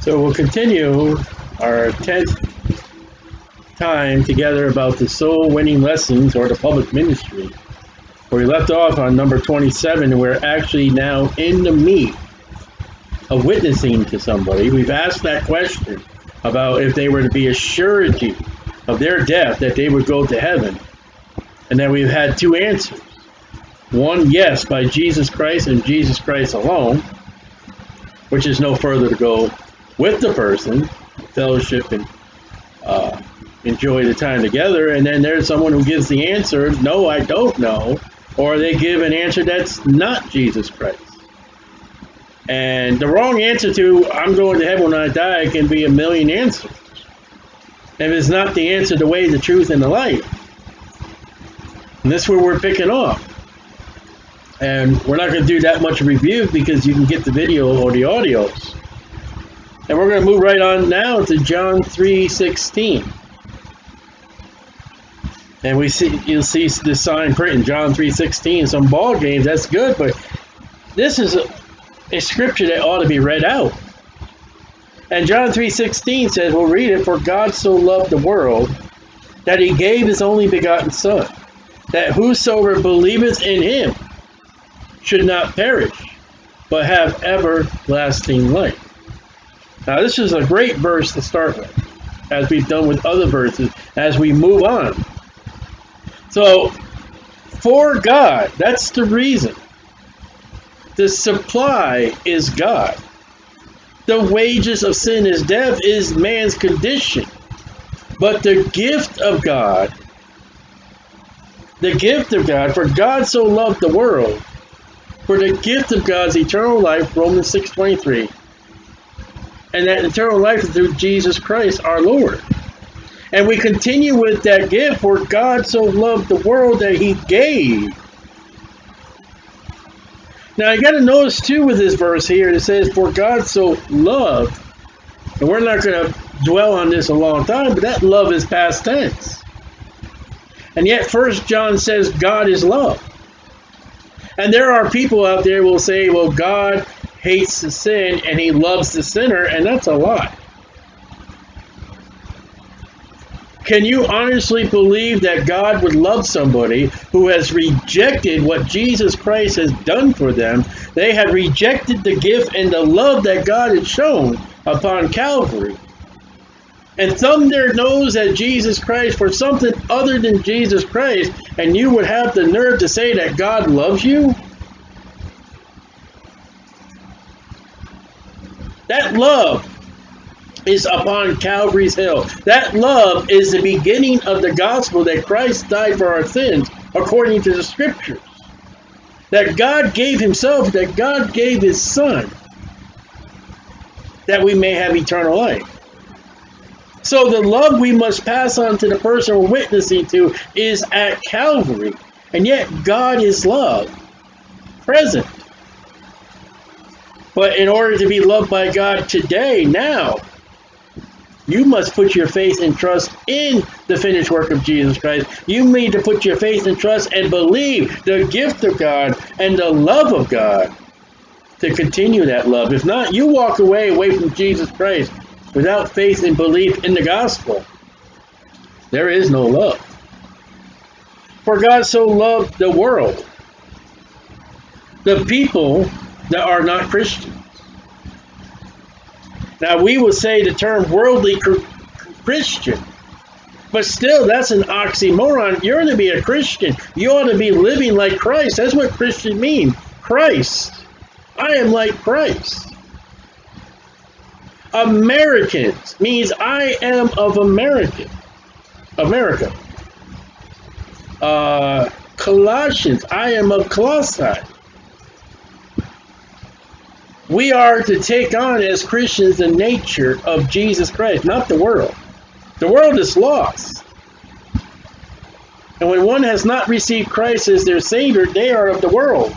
So we'll continue our 10th time together about the soul winning lessons or the public ministry. We left off on number 27, and we're actually now in the meat of witnessing to somebody. We've asked that question about if they were to be assured of their death that they would go to heaven. And then we've had two answers. One, yes, by Jesus Christ and Jesus Christ alone, which is no further to go with the person, fellowship and enjoy the time together. And then there's someone who gives the answer, no, I don't know, or they give an answer that's not Jesus Christ. And the wrong answer to I'm going to heaven when I die can be a million answers. And it's not the answer, the way, the truth, and the life. And that's where we're picking off. And we're not going to do that much review because you can get the video or the audios. And we're going to move right on now to John 3:16. And we see, you'll see this sign printing, John 3:16, some ball games, that's good, but this is a scripture that ought to be read out. And John 3:16 says, we'll read it, for God so loved the world that he gave his only begotten son, that whosoever believeth in him should not perish, but have everlasting life. Now this is a great verse to start with, as we've done with other verses, as we move on. So, for God, that's the reason. The supply is God. The wages of sin is death, is man's condition. But the gift of God, for God so loved the world, for the gift of God's eternal life, Romans 6:23, and that eternal life is through Jesus Christ our Lord. And we continue with that gift, for God so loved the world that he gave. Now you got to notice too with this verse here, it says, for God so loved, and we're not going to dwell on this a long time, but that love is past tense. And yet 1 John says God is love. And there are people out there who will say, well, God hates the sin and he loves the sinner, and that's a lie. Can you honestly believe that God would love somebody who has rejected what Jesus Christ has done for them? They have rejected the gift and the love that God had shown upon Calvary, and thumbed their nose at Jesus Christ for something other than Jesus Christ, and you would have the nerve to say that God loves you? That love is upon Calvary's hill. That love is the beginning of the gospel, that Christ died for our sins according to the scriptures, that God gave himself, that God gave his son, that we may have eternal life. So the love we must pass on to the person we're witnessing to is at Calvary, and yet God is love present. But in order to be loved by God today, now, you must put your faith and trust in the finished work of Jesus Christ. You need to put your faith and trust and believe the gift of God and the love of God to continue that love. If not, you walk away from Jesus Christ without faith and belief in the gospel. There is no love. For God so loved the world, the people that are not Christians. Now, we will say the term worldly Christian, but still, that's an oxymoron. You're to be a Christian. You ought to be living like Christ. That's what Christian means. Christ. I am like Christ. Americans means I am of America. Colossians, I am of Colossae. We are to take on as Christians the nature of Jesus Christ, not the world. The world is lost. And when one has not received Christ as their Savior, they are of the world.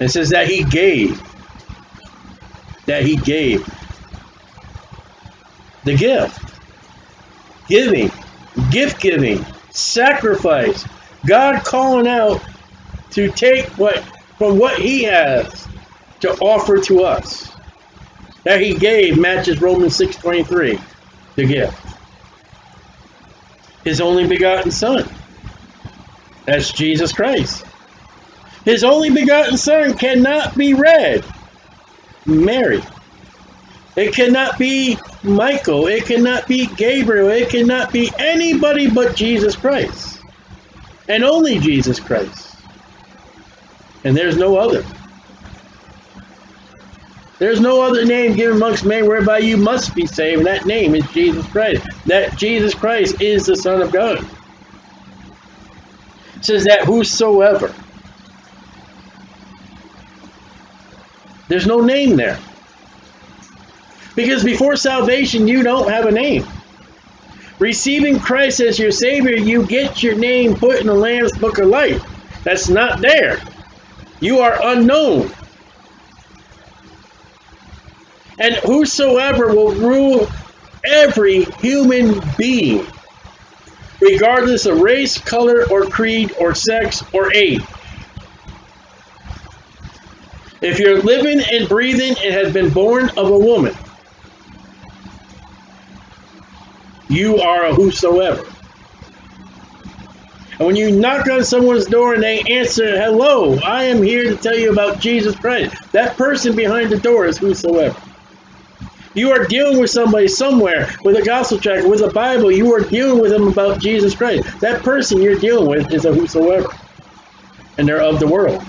It says that he gave. That he gave. The gift. Giving. Gift giving. Sacrifice. God calling out to take what, from what he has, to offer to us, that he gave matches Romans 6:23, the gift. His only begotten Son. That's Jesus Christ. His only begotten Son cannot be read Mary. It cannot be Michael. It cannot be Gabriel. It cannot be anybody but Jesus Christ. And only Jesus Christ. And there's no other. There's no other name given amongst men whereby you must be saved. And that name is Jesus Christ. That Jesus Christ is the Son of God. It says that whosoever. There's no name there. Because before salvation, you don't have a name. Receiving Christ as your Savior, you get your name put in the Lamb's Book of Life. That's not there. You are unknown. And whosoever will rule every human being, regardless of race, color, or creed, or sex, or age. If you're living and breathing and has been born of a woman, you are a whosoever. And when you knock on someone's door and they answer, hello, I am here to tell you about Jesus Christ, that person behind the door is whosoever. You are dealing with somebody somewhere with a gospel tract, with a Bible, you are dealing with them about Jesus Christ. That person you're dealing with is a whosoever. And they're of the world.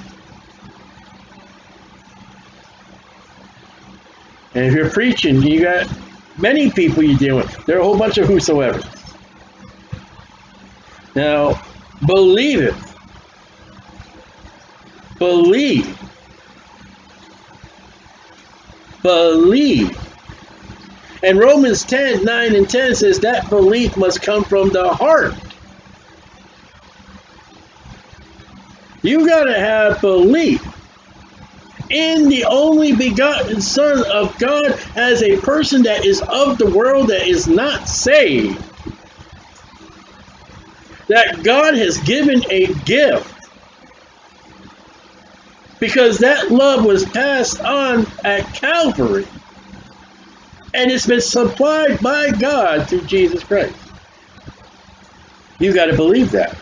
And if you're preaching, you got many people you deal with. There are a whole bunch of whosoever. Now, believe it. Believe. Believe. And Romans 10:9 and 10 says that belief must come from the heart. You got to have belief in the only begotten Son of God as a person that is of the world, that is not saved. That God has given a gift. Because that love was passed on at Calvary. And it's been supplied by God through Jesus Christ. You got to believe that.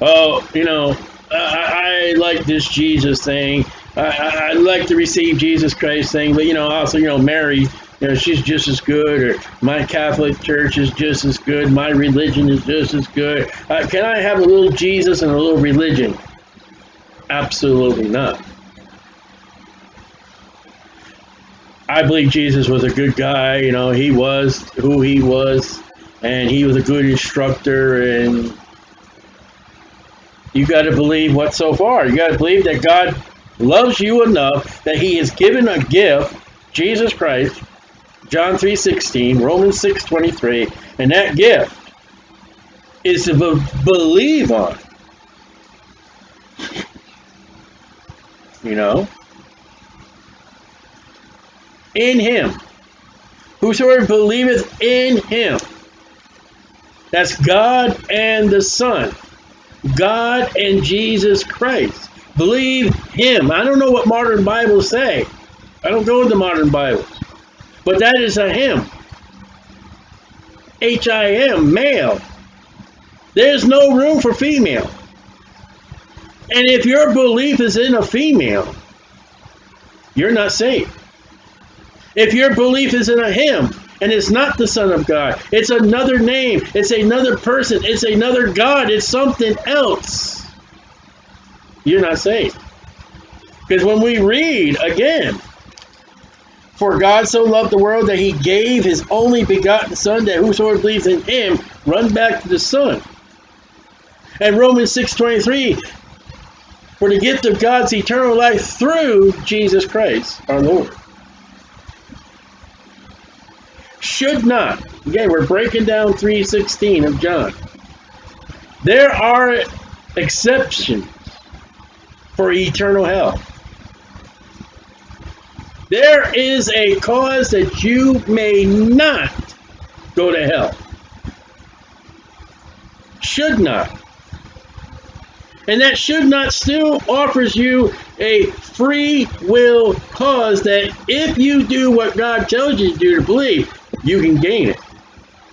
Oh, you know, I like this Jesus thing. I like to receive Jesus Christ thing, but you know, also, you know, Mary, you know, she's just as good, or my Catholic Church is just as good, my religion is just as good. Can I have a little Jesus and a little religion? Absolutely not. I believe Jesus was a good guy. You know, he was who he was, and he was a good instructor. And you got to believe what so far. You got to believe that God loves you enough that he has given a gift, Jesus Christ, John 3:16, Romans 6:23, and that gift is to believe on. You know, in him, whosoever believeth in him, that's God and the Son, God and Jesus Christ. Believe him. I don't know what modern Bibles say. I don't go into modern Bibles, but that is a him. H-I-M, male. There's no room for female. And if your belief is in a female, you're not saved. If your belief is in a him, and it's not the Son of God, it's another name, it's another person, it's another God, it's something else, you're not saved. Because when we read again, for God so loved the world that he gave his only begotten Son, that whosoever believes in him, run back to the Son. And Romans 6:23, for the gift of God's eternal life through Jesus Christ our Lord. Should not. Again, we're breaking down 3:16 of John. There are exceptions for eternal hell. There is a cause that you may not go to hell. Should not. And that should not still offers you a free will cause that if you do what God tells you to do to believe, you can gain it.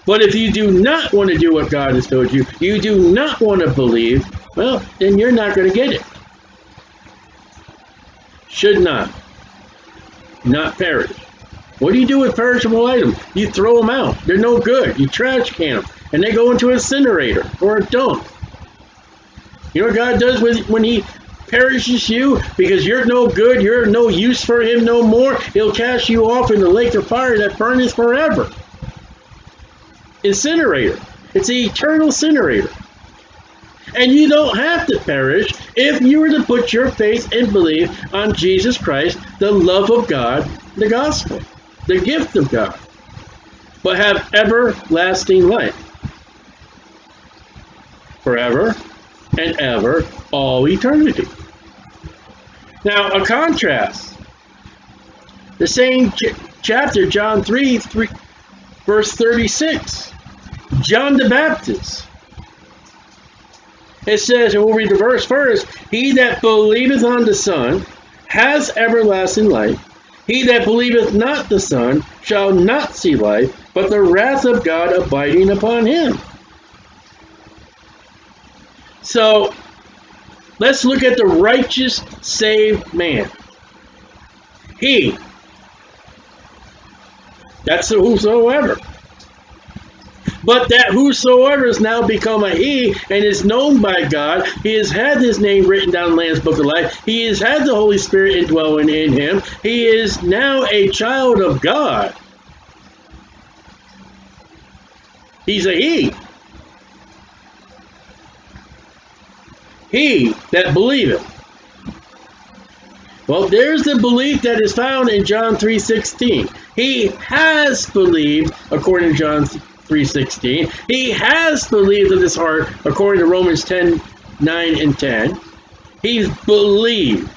But if you do not want to do what God has told you, you do not want to believe, well, then you're not going to get it. Should not perish. What do you do with perishable items? You throw them out. They're no good. You trash can them, and they go into an incinerator or a dump. You know what God does when he perishes you? Because you're no good, you're no use for him no more, he'll cast you off in the lake of fire that burns forever. Incinerator. It's an eternal incinerator. And you don't have to perish if you were to put your faith and belief on Jesus Christ, the love of God, the gospel, the gift of God, but have everlasting life forever and ever, all eternity. Now, a contrast. The same chapter, John 3, verse 36. John the Baptist. It says, and we'll read the verse first, he that believeth on the Son has everlasting life. He that believeth not the Son shall not see life, but the wrath of God abiding upon him. So, let's look at the righteous saved man. He. That's the whosoever. But that whosoever has now become a he and is known by God. He has had his name written down in the Lamb's Book of Life. He has had the Holy Spirit indwelling in him. He is now a child of God. He's a he. He that believeth. Well, there's the belief that is found in John 3:16. He has believed, according to John 3:16. He has believed in his heart, according to Romans 10:9 and 10. He's believed.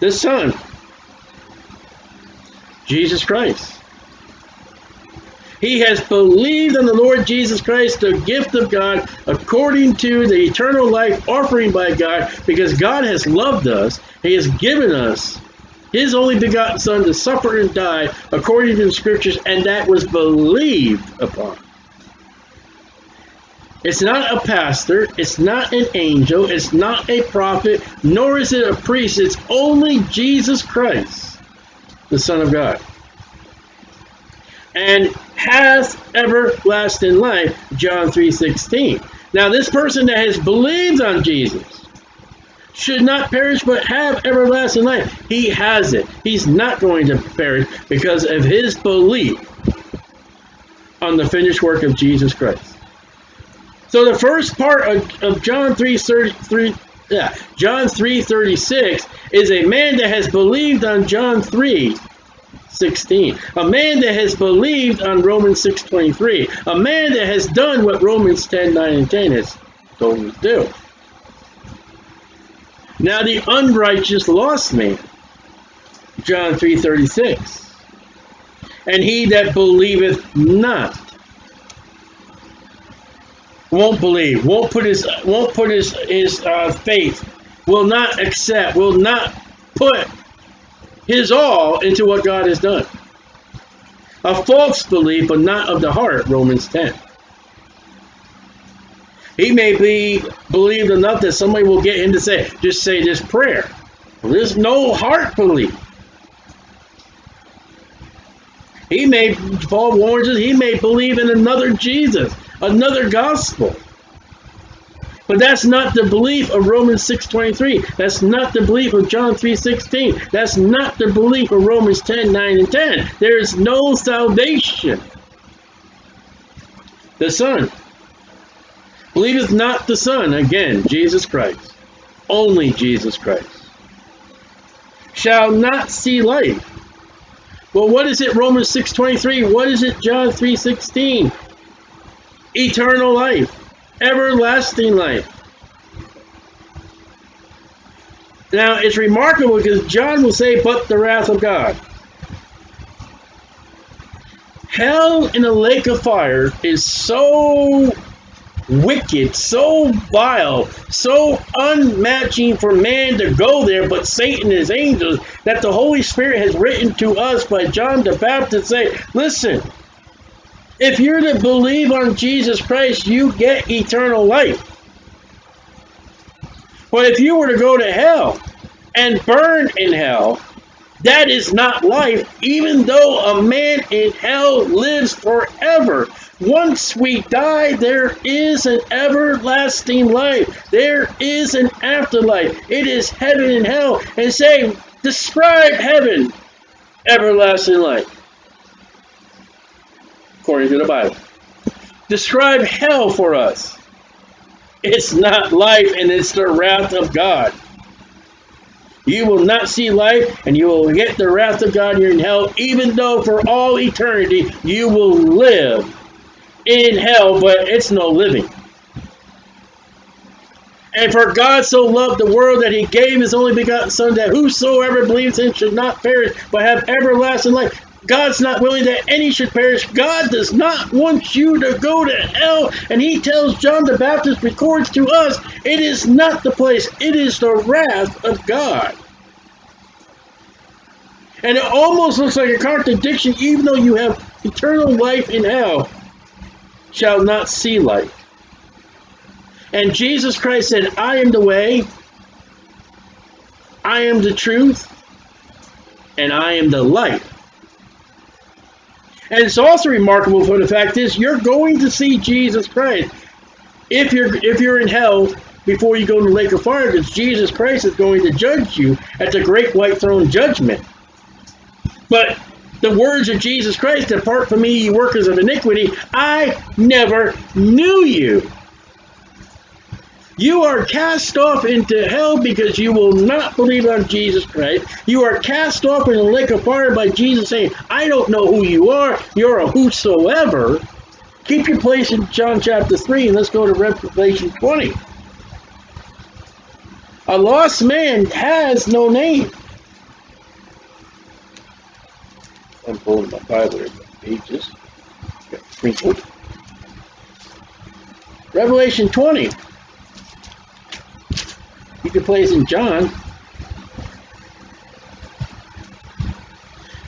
The Son, Jesus Christ. He has believed in the Lord Jesus Christ, the gift of God, according to the eternal life offering by God, because God has loved us. He has given us his only begotten Son to suffer and die, according to the Scriptures, and that was believed upon. It's not a pastor, it's not an angel, it's not a prophet, nor is it a priest. It's only Jesus Christ, the Son of God. And has everlasting life, John 3:16. Now this person that has believed on Jesus should not perish but have everlasting life. He has it. He's not going to perish because of his belief on the finished work of Jesus Christ. So the first part of John 3:36 is a man that has believed on John 3:16. A man that has believed on Romans 6:23. A man that has done what Romans 10:9 and 10 has told him to do. Now the unrighteous lost man, John 3:36. And he that believeth not, won't believe, won't put his faith, will not accept, will not put his all into what God has done. A false belief, but not of the heart, Romans 10. He may be believed enough that somebody will get him to say, just say this prayer. Well, there's no heart belief. He may, Paul warns us, he may believe in another Jesus, another gospel. But that's not the belief of Romans 6:23. That's not the belief of John 3:16. That's not the belief of Romans 10:9 and 10. There is no salvation. The Son. Believeth not the Son. Again, Jesus Christ. Only Jesus Christ. Shall not see life. Well, what is it Romans 6:23? What is it John 3:16? Eternal life. Everlasting life. Now it's remarkable because John will say, but the wrath of God. Hell in a lake of fire is so wicked, so vile, so unmatching for man to go there, but Satan and his angels, that the Holy Spirit has written to us by John the Baptist, saying, listen, if you're to believe on Jesus Christ, you get eternal life. But if you were to go to hell and burn in hell, that is not life, even though a man in hell lives forever. Once we die, there is an everlasting life. There is an afterlife. It is heaven and hell. And say, describe heaven, everlasting life, according to the Bible. Describe hell for us. It's not life, and it's the wrath of God. You will not see life, and you will get the wrath of God. You're in hell, even though for all eternity you will live in hell, but it's no living. And for God so loved the world that he gave his only begotten Son, that whosoever believes in him should not perish, but have everlasting life. God's not willing that any should perish. God does not want you to go to hell. And he tells John the Baptist, records to us, it is not the place. It is the wrath of God. And it almost looks like a contradiction, even though you have eternal life in hell, shall not see life. And Jesus Christ said, I am the way, I am the truth, and I am the light. And it's also remarkable for the fact is, you're going to see Jesus Christ if you're in hell before you go to the lake of fire, because Jesus Christ is going to judge you at the great white throne judgment. But the words of Jesus Christ, depart from me, ye workers of iniquity, I never knew you. You are cast off into hell because you will not believe on Jesus Christ. You are cast off in the lake of fire by Jesus saying, I don't know who you are. You're a whosoever. Keep your place in John chapter 3 and let's go to Revelation 20. A lost man has no name. I'm pulling my Bible pages. Revelation 20. You can place in John.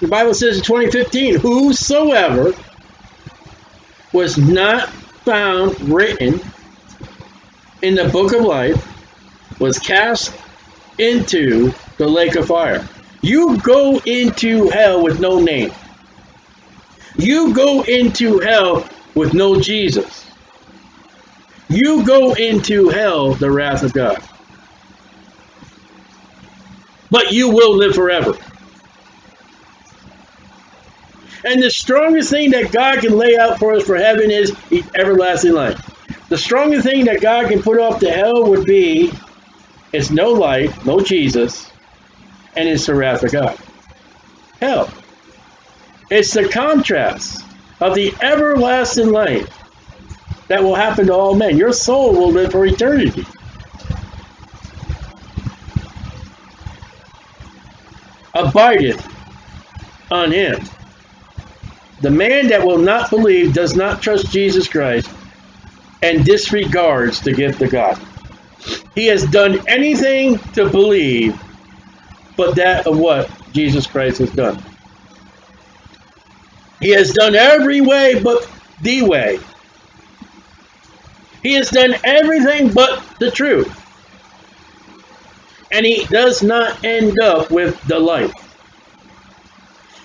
The Bible says in 20:15, whosoever was not found written in the book of life was cast into the lake of fire. You go into hell with no name. You go into hell with no Jesus. You go into hell, the wrath of God. But you will live forever. And the strongest thing that God can lay out for us for heaven is everlasting life. The strongest thing that God can put off to hell would be, it's no life, no Jesus, and it's the wrath of God. Hell. It's the contrast of the everlasting life that will happen to all men. Your soul will live for eternity. Abideth on him. The man that will not believe, does not trust Jesus Christ, and disregards the gift of God. He has done anything to believe but that of what Jesus Christ has done. He has done every way but the way. He has done everything but the truth. And he does not end up with the life.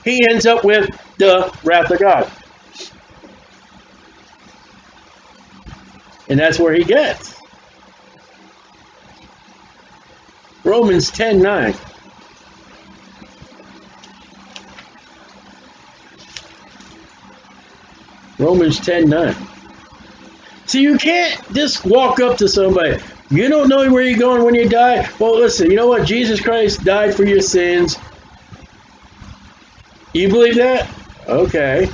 He ends up with the wrath of God. And that's where he gets. Romans 10:9. Romans 10:9. So you can't just walk up to somebody. You don't know where you're going when you die. Well, listen, you know what? Jesus Christ died for your sins. You believe that? Okay.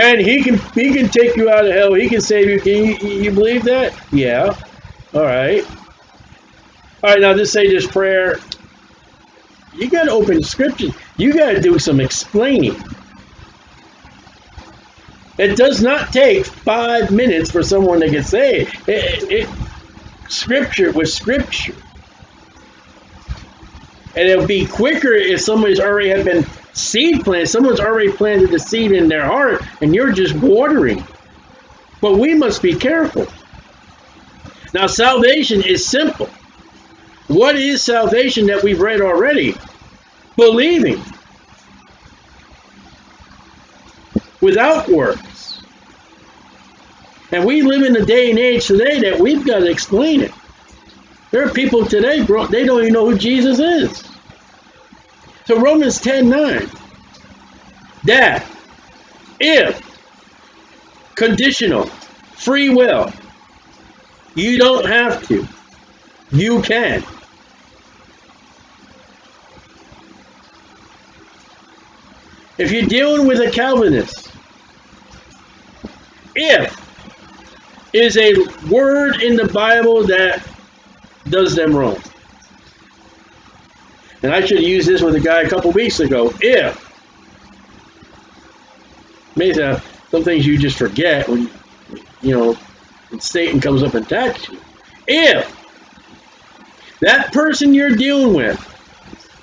And he can take you out of hell. He can save you. Can you believe that? Yeah. All right. All right, now just say this prayer. You got to open the scripture. You got to do some explaining. It does not take 5 minutes for someone to get saved. Scripture with Scripture. And it'll be quicker if somebody's already had been seed planted. Someone's already planted the seed in their heart, and you're just watering. But we must be careful. Now, salvation is simple. What is salvation that we've read already? Believing. Without works. And we live in a day and age today that we've got to explain it. There are people today, they don't even know who Jesus is. So Romans 10:9, that if conditional, free will, you don't have to, you can. If you're dealing with a Calvinist, if is a word in the Bible that does them wrong. And I should have used this with a guy a couple weeks ago. If. Amazing, some things you just forget when, you know, when Satan comes up and attacks you. If that person you're dealing with,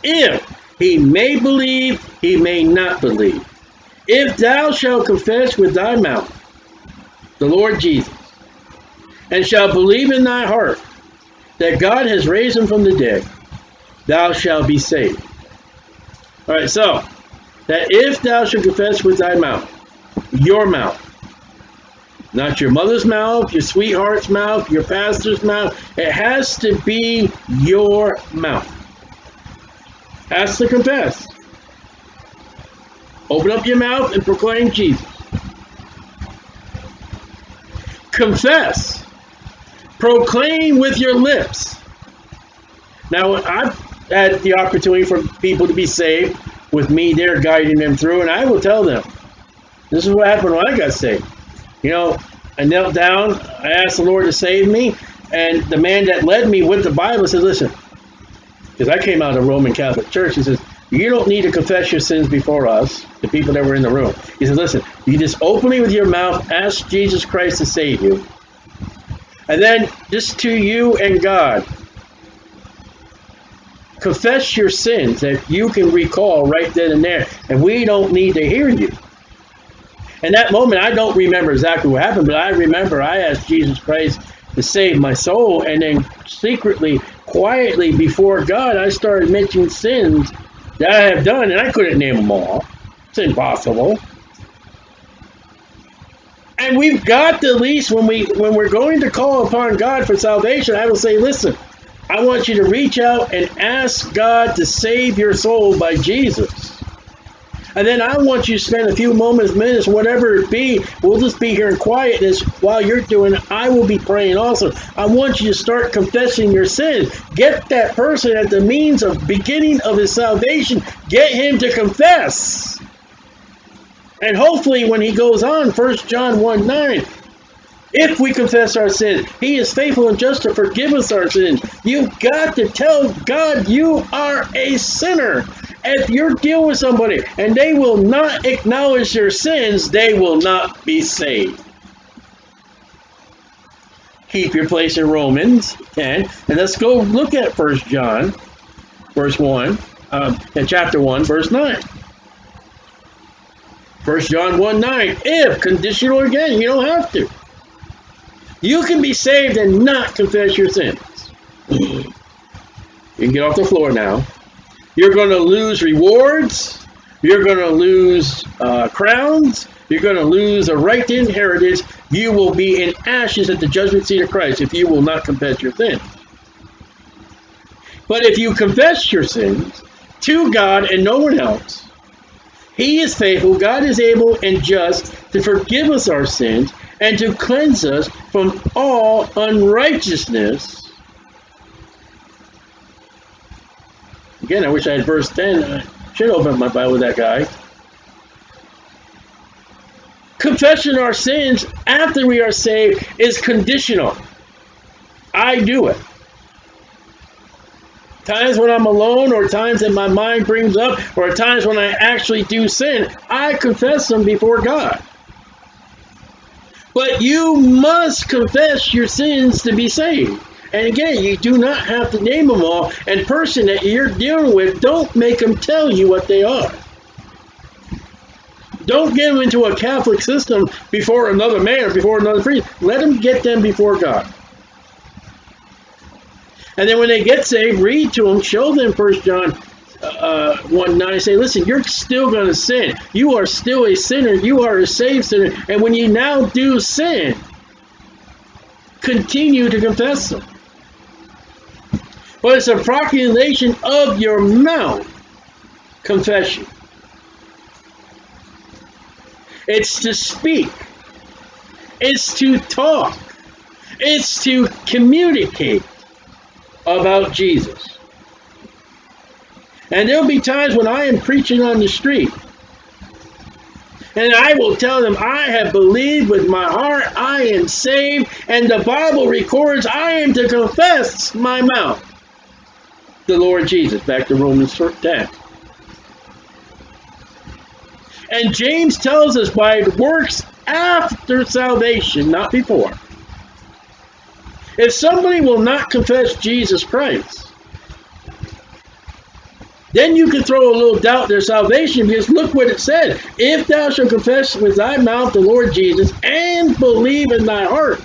if he may believe, he may not believe. If thou shalt confess with thy mouth the Lord Jesus, and shalt believe in thy heart that God has raised him from the dead, thou shalt be saved. All right, so that if thou shalt confess with thy mouth, your mouth, not your mother's mouth, your sweetheart's mouth, your pastor's mouth, it has to be your mouth. Has to confess. Open up your mouth and proclaim Jesus. Confess. Proclaim with your lips. Now, I've had the opportunity for people to be saved with me. They're guiding them through, and I will tell them, this is what happened when I got saved. You know, I knelt down, I asked the Lord to save me, and the man that led me with the Bible said, listen, because I came out of the Roman Catholic Church, he says, you don't need to confess your sins before us, the people that were in the room. He says, listen, you just openly with your mouth, ask Jesus Christ to save you. And then, just to you and God, confess your sins that you can recall right then and there. And we don't need to hear you. In that moment, I don't remember exactly what happened, but I remember I asked Jesus Christ to save my soul. And then secretly, quietly, before God, I started mentioning sins that I have done. And I couldn't name them all. It's impossible. And we've got to, at least when we're going to call upon God for salvation, I will say, listen, I want you to reach out and ask God to save your soul by Jesus. And then I want you to spend a few moments, minutes, whatever it be, we'll just be here in quietness while you're doing it. I will be praying also. I want you to start confessing your sins. Get that person at the means of beginning of his salvation. Get him to confess. And hopefully when he goes on, 1 John 1:9, if we confess our sins, he is faithful and just to forgive us our sins. You've got to tell God you are a sinner. If you're dealing with somebody and they will not acknowledge their sins, they will not be saved. Keep your place in Romans 10. And let's go look at 1 John, verse 1, chapter 1, verse 9. 1 John 1:9, if, conditional again, you don't have to. You can be saved and not confess your sins. You can get off the floor now. You're going to lose rewards. You're going to lose crowns. You're going to lose a right to inheritance. You will be in ashes at the judgment seat of Christ if you will not confess your sins. But if you confess your sins to God and no one else, he is faithful, God is able and just to forgive us our sins and to cleanse us from all unrighteousness. Again, I wish I had verse 10. I should open up my Bible with that guy. Confession of our sins after we are saved is conditional. I do it. Times when I'm alone, or times that my mind brings up, or times when I actually do sin, I confess them before God. But you must confess your sins to be saved. And again, you do not have to name them all. And person that you're dealing with, don't make them tell you what they are. Don't get them into a Catholic system before another man, before another priest. Let them get them before God. And then when they get saved, read to them, show them 1 John 1:9, say, listen, you're still going to sin. You are still a sinner. You are a saved sinner. And when you now do sin, continue to confess them. But it's a proclamation of your mouth, confession. It's to speak. It's to talk. It's to communicate about Jesus. And there'll be times when I am preaching on the street, and I will tell them, I have believed with my heart, I am saved, and the Bible records I am to confess my mouth the Lord Jesus, back to Romans 10. And James tells us by works after salvation, not before. If somebody will not confess Jesus Christ, then you can throw a little doubt in their salvation, because look what it said. If thou shalt confess with thy mouth the Lord Jesus and believe in thy heart.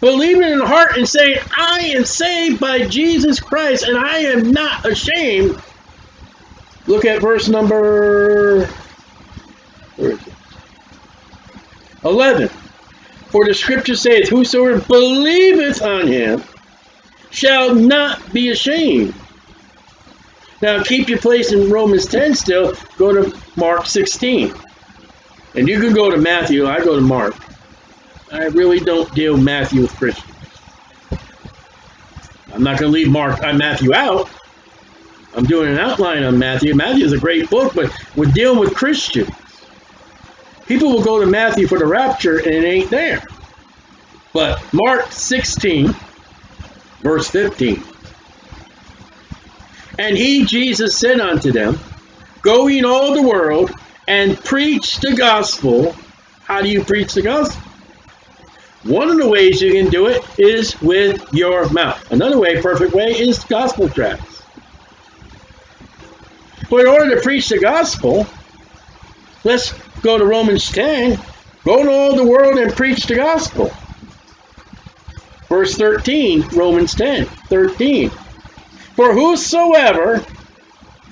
Believing in the heart and saying, I am saved by Jesus Christ and I am not ashamed. Look at verse number 11. For the scripture saith, whosoever believeth on him shall not be ashamed. Now keep your place in Romans 10 still. Go to Mark 16. And you can go to Matthew. I go to Mark. I really don't deal Matthew with Christians. I'm not going to leave Matthew out. I'm doing an outline on Matthew. Matthew is a great book, but we're dealing with Christians. People will go to Matthew for the rapture and it ain't there. But Mark 16, verse 15. And he, Jesus, said unto them, go ye in all the world and preach the gospel. How do you preach the gospel? One of the ways you can do it is with your mouth. Another way, perfect way, is gospel tracts. But in order to preach the gospel, let's go to Romans 10. Go to all the world and preach the gospel. Verse 13, Romans 10, 13. For whosoever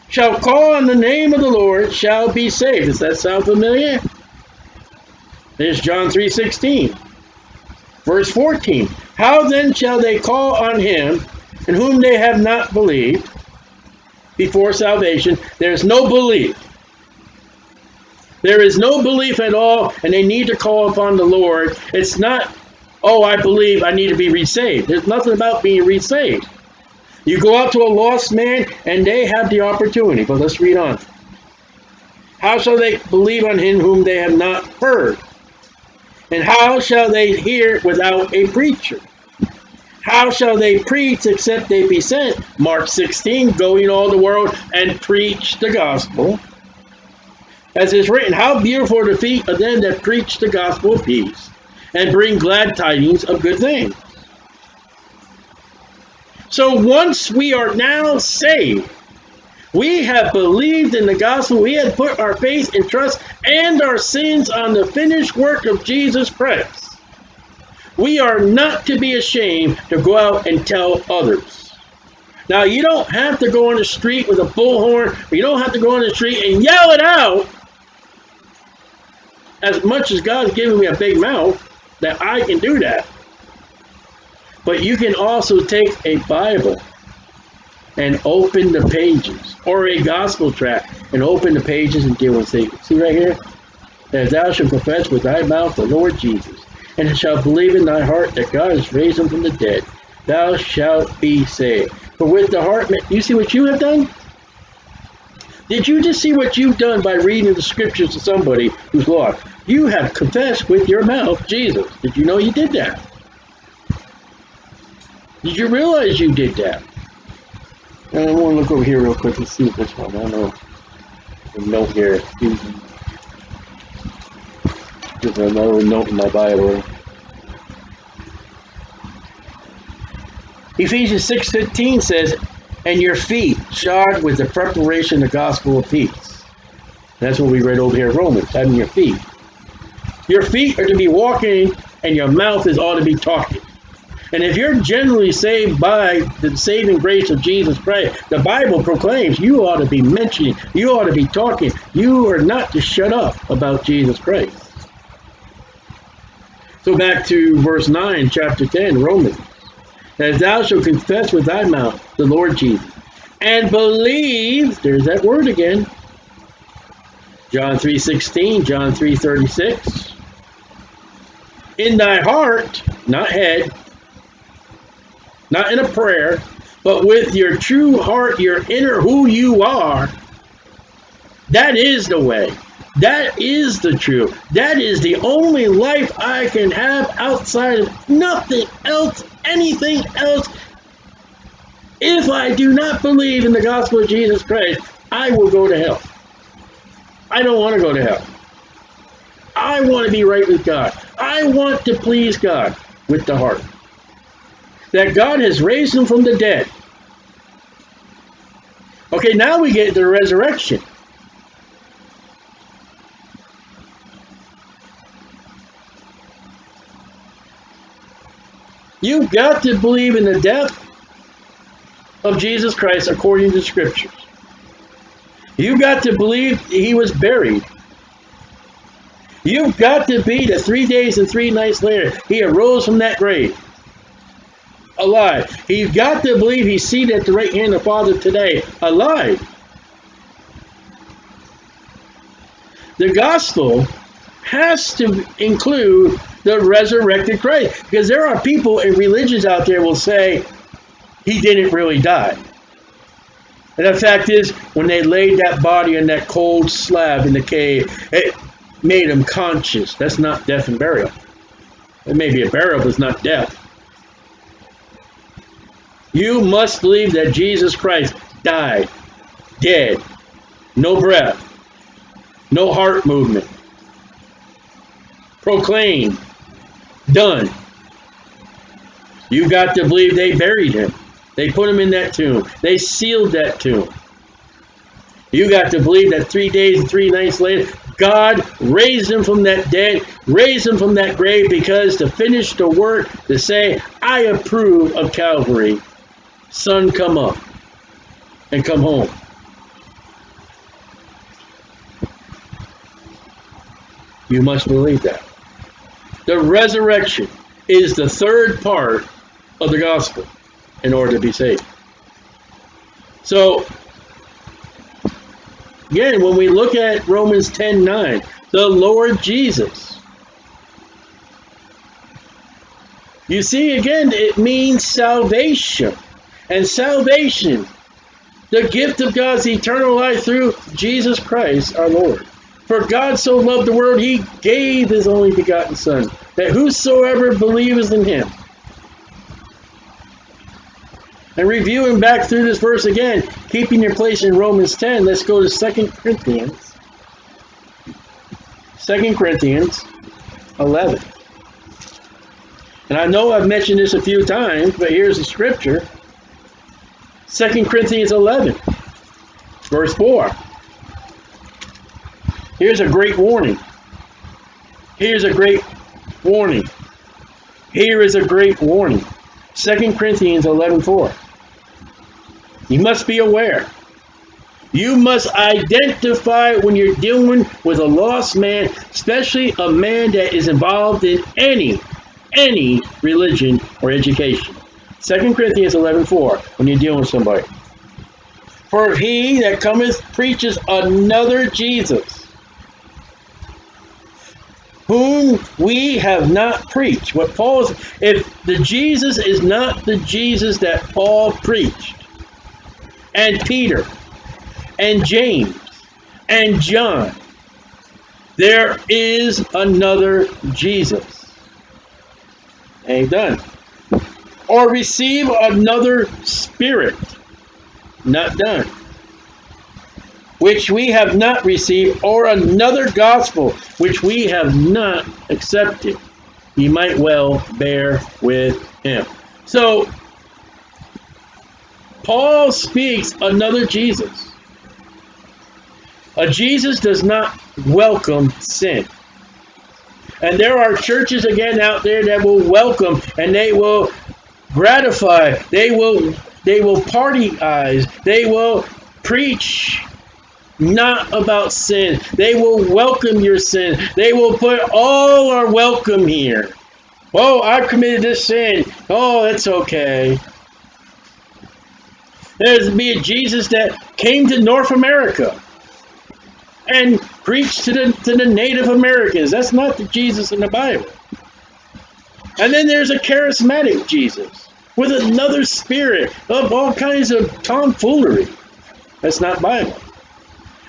shall call on the name of the Lord shall be saved. Does that sound familiar? There's John 3:16. Verse 14. How then shall they call on him in whom they have not believed? Before salvation, there's no belief. There is no belief at all, and they need to call upon the Lord. It's not, oh, I believe I need to be resaved. There's nothing about being resaved. You go out to a lost man, and they have the opportunity. But let's read on. How shall they believe on him whom they have not heard? And how shall they hear without a preacher? How shall they preach except they be sent? Mark 16, go in all the world and preach the gospel. As is written, how beautiful are the feet of them that preach the gospel of peace, and bring glad tidings of good things. So once we are now saved, we have believed in the gospel, we have put our faith and trust and our sins on the finished work of Jesus Christ. We are not to be ashamed to go out and tell others. Now, you don't have to go on the street with a bullhorn. You don't have to go on the street and yell it out. As much as God's given me a big mouth, that I can do that. But you can also take a Bible and open the pages, or a gospel tract and open the pages and deal with Satan. See right here? That thou shalt confess with thy mouth the Lord Jesus, and shalt believe in thy heart that God has raised him from the dead, thou shalt be saved. For with the heart, you see what you have done? Did you just see what you've done by reading the scriptures to somebody who's lost? You have confessed with your mouth Jesus. Did you know you did that? Did you realize you did that? And I want to look over here real quick and see this one. I don't know. The note here. Because I know not in my Bible. Ephesians 6:15 says, and your feet shod with the preparation of the gospel of peace. That's what we read over here in Romans, having your feet. Your feet are to be walking and your mouth is ought to be talking. And if you're generally saved by the saving grace of Jesus Christ, the Bible proclaims you ought to be mentioning, you ought to be talking. You are not to shut up about Jesus Christ. So back to verse 9, chapter 10, Romans. As thou shalt confess with thy mouth the Lord Jesus, and believe, there's that word again, John 3:16, John 3:36, in thy heart, not head, not in a prayer, but with your true heart, your inner who you are, that is the way. That is the truth. That is the only life I can have outside of nothing else, anything else. If I do not believe in the gospel of Jesus Christ, I will go to hell. I don't want to go to hell. I want to be right with God. I want to please God with the heart. That God has raised him from the dead. Okay, now we get the resurrection. You've got to believe in the death of Jesus Christ according to the scriptures. You've got to believe he was buried. You've got to be that 3 days and 3 nights later he arose from that grave alive. You've got to believe he's seated at the right hand of the Father today alive. The gospel has to include the resurrected Christ, because there are people in religions out there will say he didn't really die. And the fact is, when they laid that body on that cold slab in the cave, it made him conscious. That's not death and burial. It may be a burial, but it's not death. You must believe that Jesus Christ died, dead, no breath, no heart movement. Proclaimed. Done. You've got to believe they buried him. They put him in that tomb. They sealed that tomb. You got to believe that 3 days and 3 nights later, God raised him from that dead, raised him from that grave, because to finish the work, to say, I approve of Calvary, son, come up and come home. You must believe that. The resurrection is the third part of the gospel in order to be saved. So, again, when we look at Romans 10:9, the Lord Jesus. You see, again, it means salvation. And salvation, the gift of God's eternal life through Jesus Christ our Lord. For God so loved the world, he gave his only begotten Son, that whosoever believeth in him. And reviewing back through this verse again, keeping your place in Romans 10, let's go to 2 Corinthians. 2 Corinthians 11. And I know I've mentioned this a few times, but here's the scripture. 2 Corinthians 11, verse 4. Here's a great warning. Here's a great warning. Here is a great warning. 2 Corinthians 11:4. You must be aware. You must identify when you're dealing with a lost man, especially a man that is involved in any religion or education. 2 Corinthians 11:4, when you're dealing with somebody. For he that cometh preaches another Jesus, whom we have not preached. What Paul's, if the Jesus is not the Jesus that Paul preached, and Peter, and James, and John, there is another Jesus. Ain't done. Or receive another spirit. Not done. which we have not received, or another gospel, which we have not accepted, ye might well bear with him. So Paul speaks another Jesus. A Jesus does not welcome sin. And there are churches again out there that will welcome, and they will gratify, they will partyize, they will preach not about sin, they will welcome your sin, they will put all our welcome here. Oh, I've committed this sin, oh, it's okay. There's be a Jesus that came to North America and preached to the Native Americans. That's not the Jesus in the Bible. And then there's a charismatic Jesus with another spirit of all kinds of tomfoolery. That's not Bible.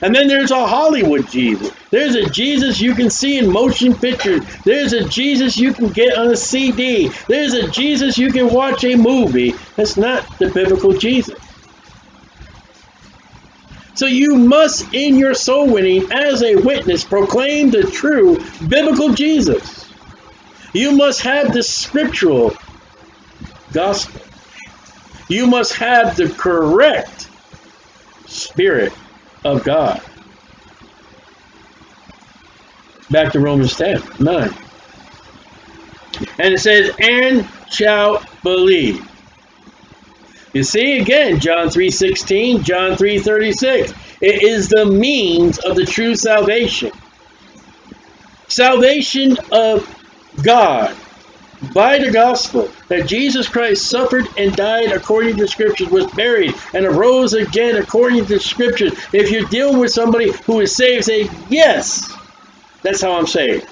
And then there's a Hollywood Jesus. There's a Jesus you can see in motion pictures. There's a Jesus you can get on a CD. There's a Jesus you can watch a movie. That's not the biblical Jesus. So you must, in your soul winning, as a witness, proclaim the true biblical Jesus. You must have the scriptural gospel. You must have the correct Spirit of God. Back to Romans 10:9. And it says, and shall believe. You see, again, John 3:16, John 3:36. It is the means of the true salvation. Salvation of God by the gospel, that Jesus Christ suffered and died according to the scriptures, was buried and arose again according to the scriptures. If you're dealing with somebody who is saved, say, yes, that's how I'm saved.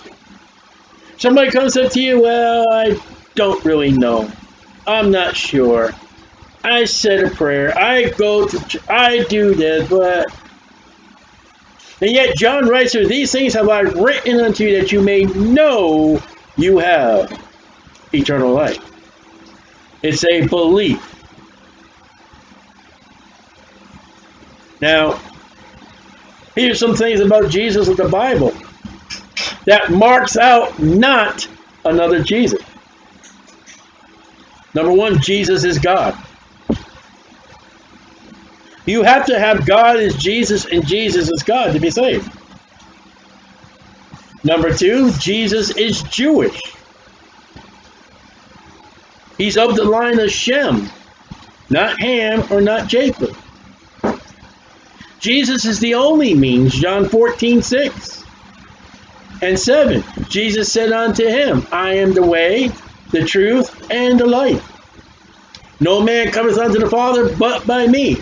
Somebody comes up to you, well, I don't really know. I'm not sure. I said a prayer, I go to, I do this, but... And yet John writes here, these things have I written unto you that you may know you have eternal life. It's a belief. Now, here's some things about Jesus of the Bible that marks out not another Jesus. Number one, Jesus is God. You have to have God as Jesus and Jesus as God to be saved. Number two, Jesus is Jewish. He's of the line of Shem, not Ham or not Japheth. Jesus is the only means, John 14:6 and 7. Jesus said unto him, I am the way, the truth, and the life. No man cometh unto the Father but by me.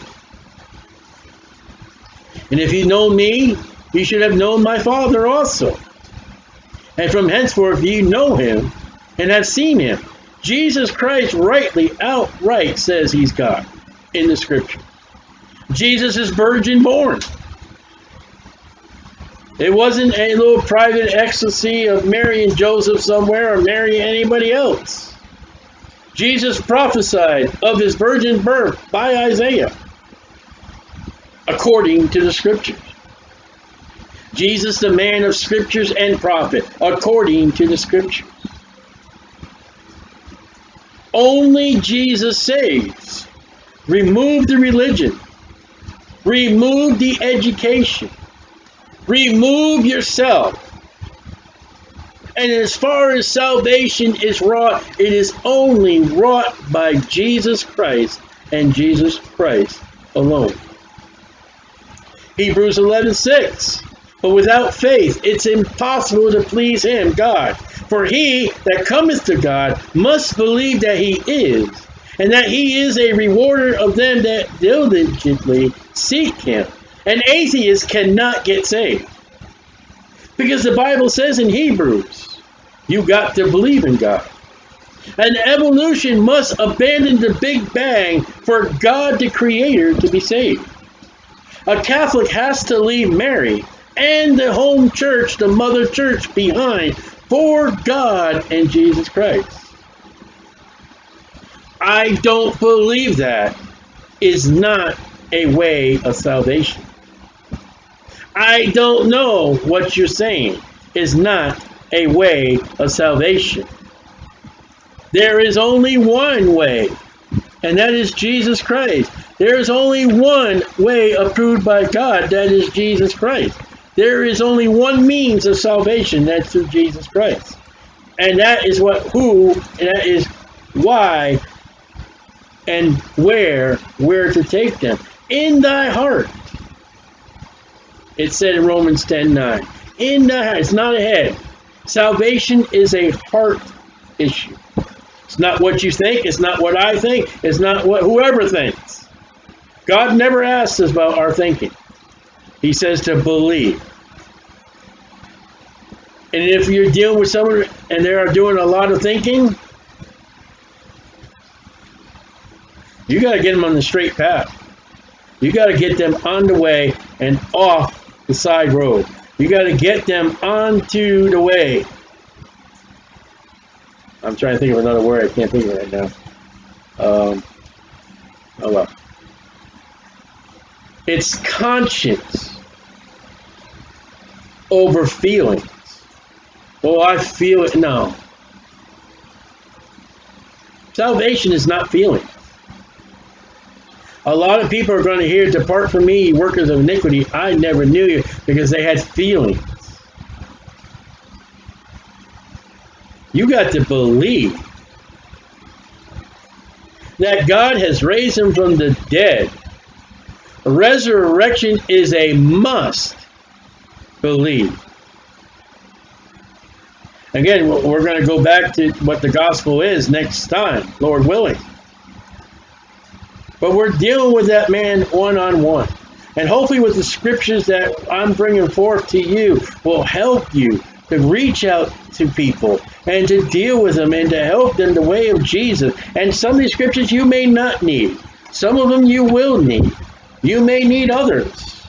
And if you know me, you should have known my Father also. And from henceforth you know him and have seen him. Jesus Christ rightly, outright says he's God in the scripture. Jesus is virgin born. It wasn't a little private ecstasy of Mary and Joseph somewhere or Mary and anybody else. Jesus prophesied of his virgin birth by Isaiah, according to the scriptures. Jesus, the man of scriptures and prophet, according to the scriptures. Only Jesus saves. Remove the religion. Remove the education. Remove yourself. And as far as salvation is wrought, it is only wrought by Jesus Christ and Jesus Christ alone. Hebrews 11:6. But without faith, it's impossible to please him, God. For he that cometh to God must believe that he is, and that he is a rewarder of them that diligently seek him. An atheist cannot get saved, because the Bible says in Hebrews, you got to believe in God. And evolution must abandon the Big Bang for God the Creator to be saved. A Catholic has to leave Mary and the home church, the mother church, behind for God and Jesus Christ. I don't believe that is not a way of salvation. I don't know what you're saying is not a way of salvation. There is only one way, and that is Jesus Christ. There is only one way approved by God, that is Jesus Christ. There is only one means of salvation, that's through Jesus Christ. And that is that is why and where to take them. In thy heart. It said in Romans 10:9. In thy heart. It's not a head. Salvation is a heart issue. It's not what you think. It's not what I think. It's not what whoever thinks. God never asks us about our thinking. He says to believe. And if you're dealing with someone and they are doing a lot of thinking, you got to get them on the straight path. You got to get them on the way and off the side road. You got to get them onto the way. I'm trying to think of another word. I can't think of it right now. Oh well. It's conscience over feelings. Oh, I feel it. No. Salvation is not feelings. A lot of people are going to hear, depart from me, workers of iniquity. I never knew you, because they had feelings. You got to believe that God has raised him from the dead. Resurrection is a must believe. Again, we're going to go back to what the gospel is next time, Lord willing. But we're dealing with that man one-on-one. And hopefully with the scriptures that I'm bringing forth to you will help you to reach out to people and to deal with them and to help them the way of Jesus. And some of these scriptures you may not need. Some of them you will need. You may need others.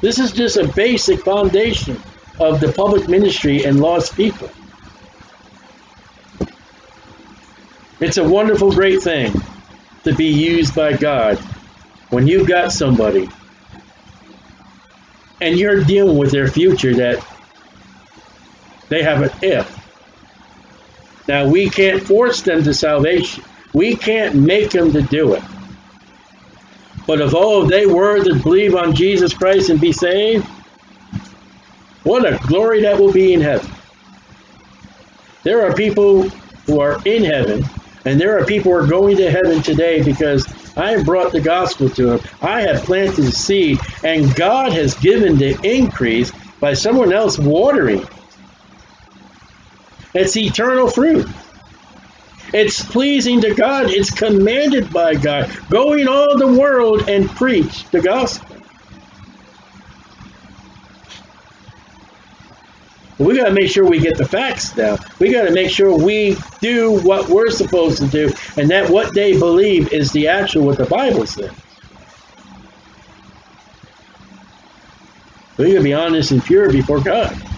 This is just a basic foundation of the public ministry and lost people. It's a wonderful, great thing to be used by God when you've got somebody and you're dealing with their future that they have an if. Now, we can't force them to salvation. We can't make them to do it. But if they were to believe on Jesus Christ and be saved, what a glory that will be in heaven. There are people who are in heaven, and there are people who are going to heaven today because I have brought the gospel to them. I have planted the seed, and God has given the increase by someone else watering. It's eternal fruit. It's pleasing to God. It's commanded by God. Go in all the world and preach the gospel. We got to make sure we get the facts now. We got to make sure we do what we're supposed to do, and that what they believe is the actual what the Bible says. We got to be honest and pure before God.